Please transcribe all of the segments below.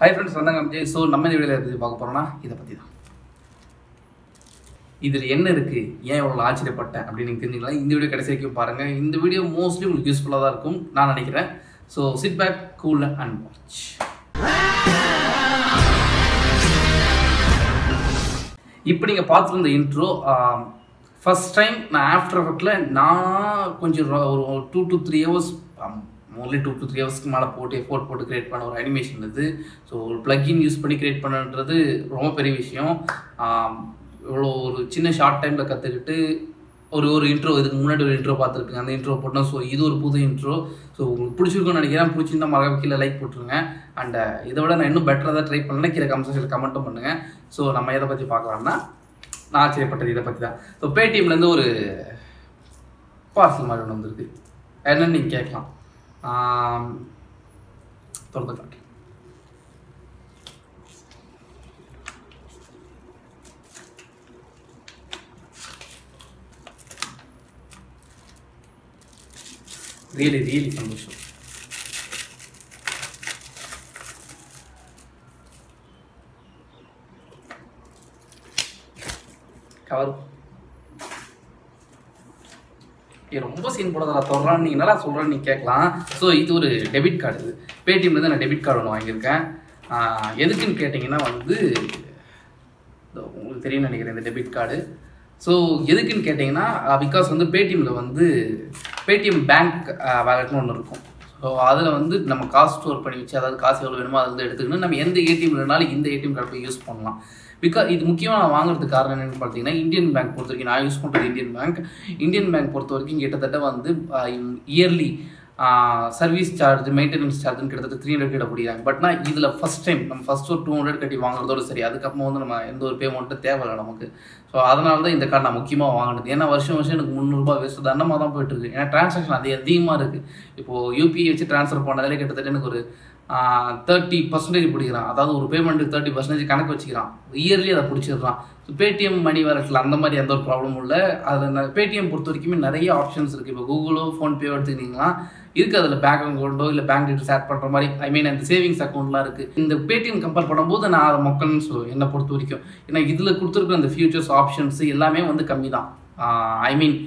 Hi friends, welcome to so நம்ம இந்த வீடியோல எதை பார்க்க போறோம்னா இத பத்தி தான். இதுல என்ன இருக்கு? ஏன் இவ்வளவு ஆச்சரியப்பட்டேன் அப்படி நீங்க தெரிஞ்சீங்களா? இந்த வீடியோ கடைசி வரைக்கும் பாருங்க. இந்த வீடியோ मोस्टली உங்களுக்கு யூஸ்புல்லா தான் இருக்கும் நான் நினைக்கிறேன். So sit back, cool and watch. இப்போ நீங்க பாத்துட்டு இருந்த இன்ட்ரோ first time நான் after effectல நான் கொஞ்சம் ஒரு 2 to 3 hours only 2 to 3 hours மேல போட்டு effort போட்டு கிரியேட் பண்ண ஒரு அனிமேஷன் இது சோ ஒரு plugin யூஸ் பண்ணி கிரியேட் பண்ணன்றது ரொம்ப பெரிய விஷயம் இவ்ளோ ஒரு சின்ன ஷார்ட் டைம்ல கத்துக்கிட்டு ஒரு இன்ட்ரோ இதுக்கு முன்னாடி ஒரு இன்ட்ரோ பாத்துக்கிட்டீங்க அந்த இன்ட்ரோ போட்டா சோ இது ஒரு புது இன்ட்ரோ சோ உங்களுக்கு பிடிச்சிருக்கும்னு நினைக்கிறேன் பிடிச்சிருந்தா மறக்காம கீழ லைக் போட்டுருங்க and இத விட நான் இன்னும் பெட்டரா ட்ரை பண்ணனும் கீழ கமெண்ட் செக்ஷன்ல கமெண்ட் பண்ணுங்க சோ நம்ம எதை பத்தி பார்க்கலாம்னா நான் ஆச்சரியப்பட்டது இத பத்தி தான் சோ Paytmல இருந்து ஒரு பார்சல் மாதிரி வந்திருக்கு என்ன நீங்க கேக்கலாம் தொடர்ந்து காட்டுறேன் really சந்தோஷம் கவர் ரொம்ப சீன் போடாதடா தரறான் நீ என்னடா சொல்றன்னு நீ கேக்கலாம் சோ இது ஒரு டெபிட் கார்டு இது Paytmல இருந்து நான் டெபிட் கார்டு வாங்கி இருக்கேன் எதுக்குன்னு கேட்டிங்கனா வந்து உங்களுக்கு தெரியும் நினைக்கிறேன் இந்த டெபிட் கார்டு சோ எதுக்குன்னு கேட்டிங்கனா because வந்து Paytmல வந்து Paytm bank வாலெட்னு ஒன்னு இருக்கும் சோ அதுல வந்து நம்ம காசு ஸ்டோர் பண்ணி வச்சு அதாவது காசு எவ்வளவு வேணுமோ அதுல எடுத்துக்கணும் நம்ம எந்த ஏடிஎம்ல இருந்தாலும் இந்த ஏடிஎம் கார்டு போய் யூஸ் பண்ணலாம் பிகாஸ் இது முக்கியமா நான் வாங்குறதுக்கு காரணம் என்னன்னு பார்த்தீங்கன்னா இந்தியன் பேங்க் பொறுத்தவரைக்கும் நான் யூஸ் பண்றது இந்தியன் பேங்க் பொறுத்தவரைக்கும் கிட்டத்தட்ட வந்து இயர்லி சர்வீஸ் சார்ஜ் மெயின்டெனன்ஸ் சார்ஜ்னு கிட்டத்தட்ட 300 கிட்ட பிடிக்கிறாங்க பட் நான் இதில் ஃபர்ஸ்ட் டைம் நம்ம ஃபர்ஸ்ட் ஒரு 200 கட்டி வாங்குறதோட சரி அதுக்கப்புறம் வந்து நம்ம எந்த ஒரு பேமெண்ட்டும் தேவையில்லை நமக்கு ஸோ அதனால தான் இந்த கார்டு நான் முக்கியமாக வாங்கினது ஏன்னா வருஷம் எனக்கு ₹300 வேஸ்ட் தண்டமாக தான் போயிட்டு இருக்கு ஏன்னா டிரான்சாக்ஷன் அதிகமாக இருக்குது இப்போது யூபிஐ வச்சு ட்ரான்ஸ்ஃபர் பண்ணதில் கிட்டத்தட்ட எனக்கு ஒரு 30% பிடிக்கிறான் அதாவது ஒரு பேமெண்ட்டுக்கு 30% கணக்கு வச்சுக்கிறான் இயர்லி அதை பிடிச்சிடுறான் ஸோ Paytm மணி வரட்டில் அந்த மாதிரி எந்த ஒரு ப்ராப்ளமும் இல்லை அதில் Paytm பொறுத்த வரைக்குமே நிறைய ஆப்ஷன்ஸ் இருக்குது இப்போ கூகுளோ ஃபோன்பேவோ எடுத்துக்கிட்டிங்கன்னா இருக்குது அதில் பேங்க் அக்கௌண்ட்டோ இல்லை பேங்க் டீட்டெயில்ஸ் ஆட் பண்ணுற மாதிரி ஐ மீன் அந்த சேவிங்ஸ் அக்கௌண்ட்லாம் இருக்குது இந்த Paytm கம்பேர் பண்ணும்போது நான் அதை மக்கள்னு சொல்லுவேன் என்னை பொறுத்த வரைக்கும் ஏன்னா இதில் கொடுத்துருக்குற அந்த ஃபியூச்சர்ஸ் ஆப்ஷன்ஸ் எல்லாமே வந்து கம்மி தான் ஐ மீன்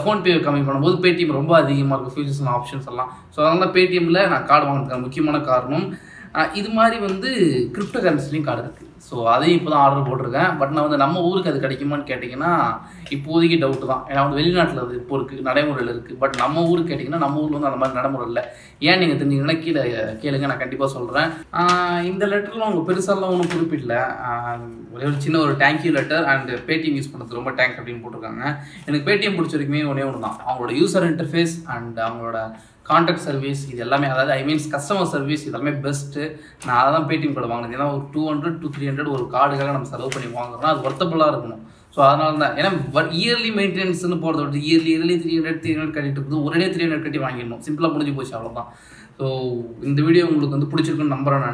ஃபோன்பே கம்மி பண்ணும்போது Paytm ரொம்ப அதிகமாக இருக்கும் ஃபியூச்சர்ஸ் அண்ட் ஆப்ஷன்ஸ் எல்லாம் ஸோ அதனால Paytmல நான் கார்டு வாங்கினதுக்கு முக்கியமான காரணம் இது மாதிரி வந்து கிரிப்டோ கரன்சிலையும் கார்டு இருக்குது ஸோ அதையும் இப்போ தான் ஆர்டர் போட்டிருக்கேன் பட் நான் வந்து நம்ம ஊருக்கு அது கிடைக்குமான்னு கேட்டிங்கன்னா இப்போதைக்கு டவுட்டு தான் ஏன்னா வந்து வெளிநாட்டில் அது இப்போ இருக்குது நடைமுறையில் இருக்குது பட் நம்ம ஊருக்கு கேட்டிங்கன்னா நம்ம ஊரில் வந்து அந்த மாதிரி நடைமுறை இல்லை ஏன் நீங்கள் தெரிஞ்சிங்கன்னா கீழே கேளுங்க நான் கண்டிப்பாக சொல்கிறேன் இந்த லெட்டரில் அவங்க பெருசாலாம் ஒன்றும் குறிப்பிடல ஒரே ஒரு சின்ன ஒரு thank you letter and Paytm use பண்ணுறது ரொம்ப தேங்க்ஸ் அப்படின்னு போட்டிருக்காங்க எனக்கு Paytm பிடிச்ச வரைக்குமே ஒன்றே ஒன்று தான் அவங்களோட யூசர் இன்டர்ஃபேஸ் அண்ட் அவங்களோட கான்டாக்ட் சர்வீஸ் இது எல்லாமே அதாவது ஐ மீன் கஸ்டமர் சர்வீஸ் இதெல்லாமே பெஸ்ட்டு நான் அதை தான் Paytm கார்டு வாங்கினது ஏன்னா ஒரு 200 to 300 ஒரு கார்டுக்காக நம்ம செலவு பண்ணி வாங்குறோம்னா அது ஒர்த்தபுளாக இருக்கணும் ஸோ அதனால தான் ஏன்னா இயர்லி மெயின்டெனன்ஸ்னு போகிறத விட்டு இயர்லி 300 கட்டிட்டு இருக்குது ஒரே 300 கட்டி வாங்கிடணும் சிம்பிளாக முடிஞ்சு போச்சு அவ்வளோதான் ஸோ இந்த வீடியோ உங்களுக்கு வந்து பிடிச்சிருக்குன்னு நம்புறேன்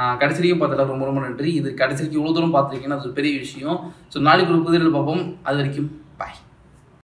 நான் கடைசிக்கும் பார்த்துட்டா ரொம்ப நன்றி இது கடைசிக்கு இவ்வளோ தூரம் பார்த்துருக்கீங்கன்னா அது ஒரு பெரிய விஷயம் ஸோ நாளைக்கு ஒரு புதிரில் பார்ப்போம் அது வரைக்கும்